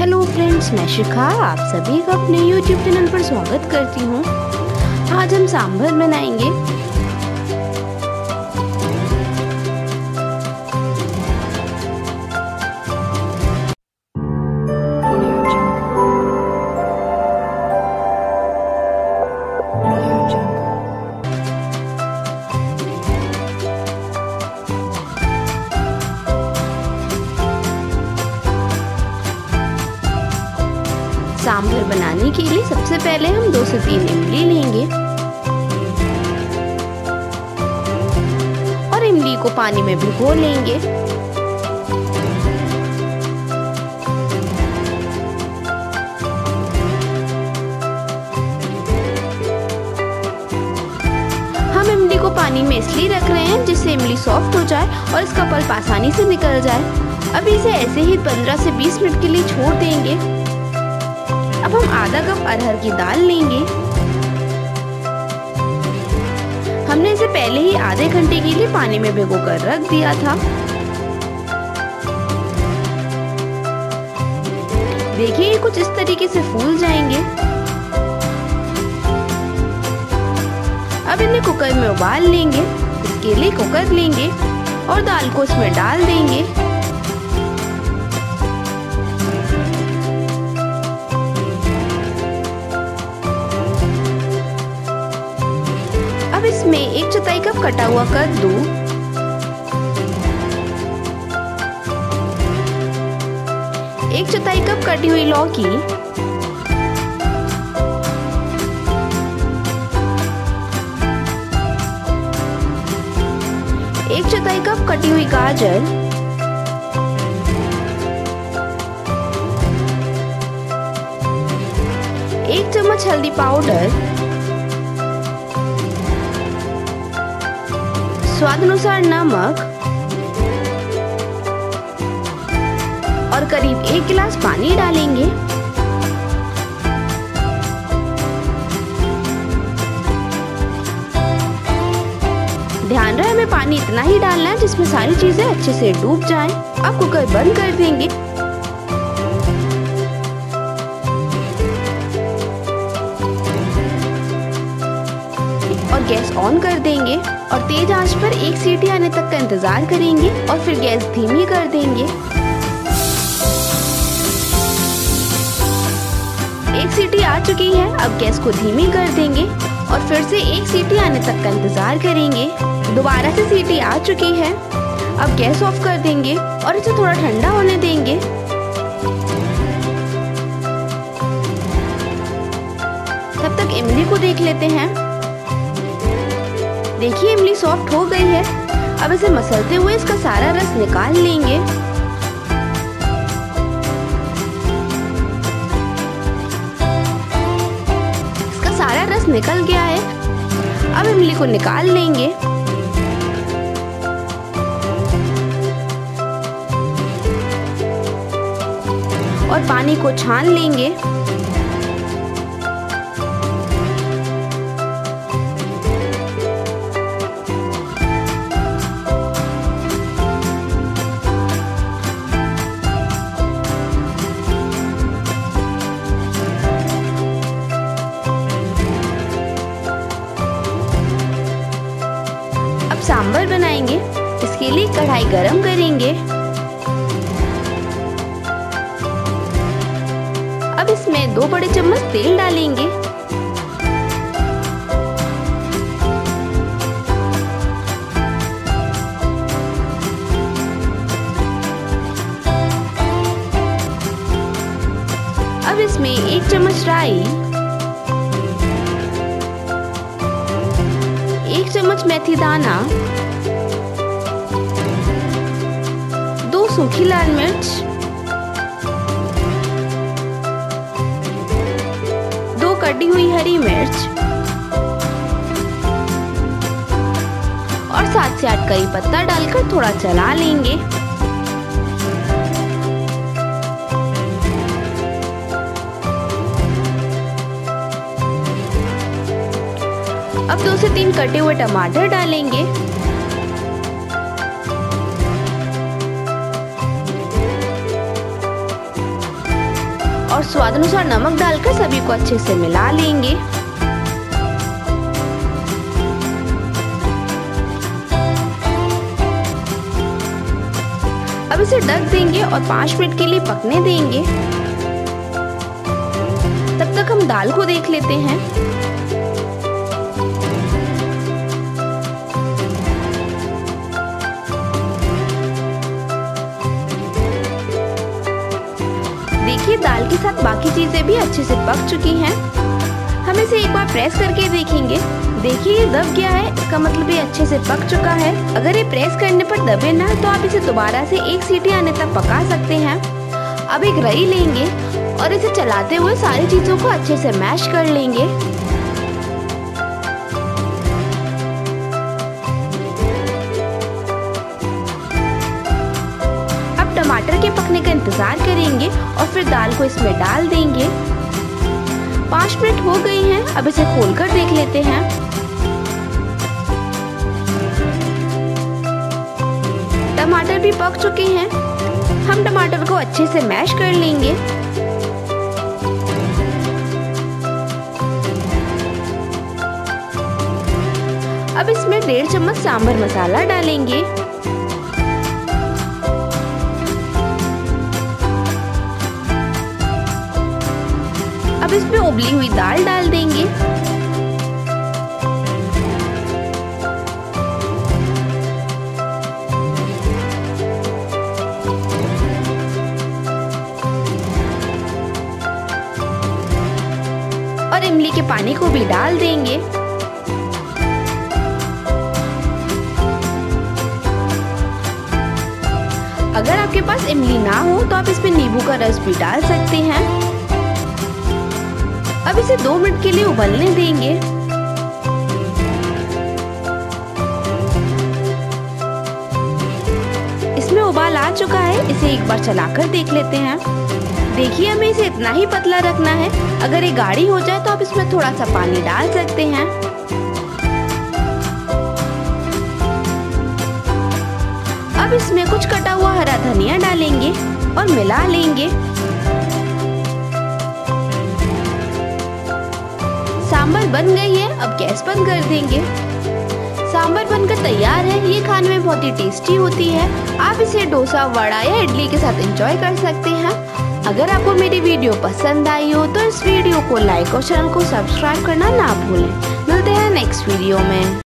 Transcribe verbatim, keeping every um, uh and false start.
Hello friends, मैं शिखा आप सभी का अपने यूट्यूब चैनल पर स्वागत करती हूँ। आज हम सांभर बनाएंगे। सांभर बनाने के लिए सबसे पहले हम दो से तीन इमली लेंगे और इमली को पानी में भिगो लेंगे। हम इमली को पानी में इसलिए रख रहे हैं जिससे इमली सॉफ्ट हो जाए और इसका पल्प आसानी से निकल जाए। अभी इसे ऐसे ही पंद्रह से बीस मिनट के लिए छोड़ देंगे। अब हम आधा कप अरहर की दाल लेंगे। हमने इसे पहले ही आधे घंटे के लिए पानी में भिगो कर रख दिया था। देखिए, कुछ इस तरीके से फूल जाएंगे। अब इन्हें कुकर में उबाल लेंगे। इसके लिए कुकर लेंगे और दाल को इसमें डाल देंगे। इसमें एक चौथाई कप कटा हुआ कद्दू, एक चौथाई कप कटी हुई लौकी, एक चौथाई कप कटी हुई गाजर, एक चम्मच हल्दी पाउडर, स्वाद अनुसार नमक और करीब एक गिलास पानी डालेंगे। ध्यान रहे, हमें पानी इतना ही डालना है जिसमें सारी चीजें अच्छे से डूब जाएं। अब कुकर बंद कर देंगे। गैस ऑन कर देंगे और तेज आंच पर एक सीटी आने तक का इंतजार करेंगे और फिर गैस धीमी कर देंगे। एक सीटी आ चुकी है, अब गैस को धीमी कर देंगे और फिर से एक सीटी आने तक का इंतजार करेंगे। दोबारा से सीटी आ चुकी है, अब गैस ऑफ कर देंगे और इसे थोड़ा ठंडा होने देंगे। तब तक इमली को देख लेते हैं। देखिए, इमली सॉफ्ट हो गई है। अब इसे मसलते हुए इसका सारा रस निकाल लेंगे। इसका सारा रस निकल गया है। अब इमली को निकाल लेंगे। और पानी को छान लेंगे। सांभर बनाएंगे। इसके लिए कढ़ाई गरम करेंगे। अब इसमें दो बड़े चम्मच तेल डालेंगे अब इसमें एक चम्मच राई, एक चम्मच मेथी दाना, दो सूखी लाल मिर्च, दो कटी हुई हरी मिर्च और सात से आठ करी पत्ता डालकर थोड़ा चला लेंगे। अब दो से तीन कटे हुए टमाटर डालेंगे और स्वाद अनुसार नमक डालकर सभी को अच्छे से मिला लेंगे। अब इसे ढक देंगे और पाँच मिनट के लिए पकने देंगे। तब तक हम दाल को देख लेते हैं। देखिए दाल के साथ बाकी चीजें भी अच्छे से पक चुकी हैं। हम इसे एक बार प्रेस करके देखेंगे। देखिए ये दब गया है, इसका मतलब ये अच्छे से पक चुका है। अगर ये प्रेस करने पर दबे ना तो आप इसे दोबारा से एक सीटी आने तक पका सकते हैं। अब एक रई लेंगे और इसे चलाते हुए सारी चीजों को अच्छे से मैश कर लेंगे। अब टमाटर के पकने का इंतजार करेंगे और फिर दाल को इसमें डाल देंगे। पाँच मिनट हो गई हैं, अब इसे खोलकर देख लेते हैं। टमाटर भी पक चुके हैं। हम टमाटर को अच्छे से मैश कर लेंगे। अब इसमें डेढ़ चम्मच सांभर मसाला डालेंगे। अब इसमें उबली हुई दाल डाल देंगे। और इमली के पानी को भी डाल देंगे। अगर आपके पास इमली ना हो तो आप इसमें नींबू का रस भी डाल सकते हैं। अब इसे दो मिनट के लिए उबलने देंगे। इसमें उबाल आ चुका है, इसे एक बार चलाकर देख लेते हैं। देखिए हमें इसे इतना ही पतला रखना है। अगर ये गाढ़ी हो जाए तो आप इसमें थोड़ा सा पानी डाल सकते हैं। अब इसमें कुछ कटा हुआ हरा धनिया डालेंगे और मिला लेंगे। सांभर बन गई है, अब गैस बंद कर देंगे। सांभर बनकर तैयार है। ये खाने में बहुत ही टेस्टी होती है। आप इसे डोसा, वड़ा या इडली के साथ एंजॉय कर सकते हैं। अगर आपको मेरी वीडियो पसंद आई हो तो इस वीडियो को लाइक और चैनल को सब्सक्राइब करना ना भूलें। मिलते हैं नेक्स्ट वीडियो में।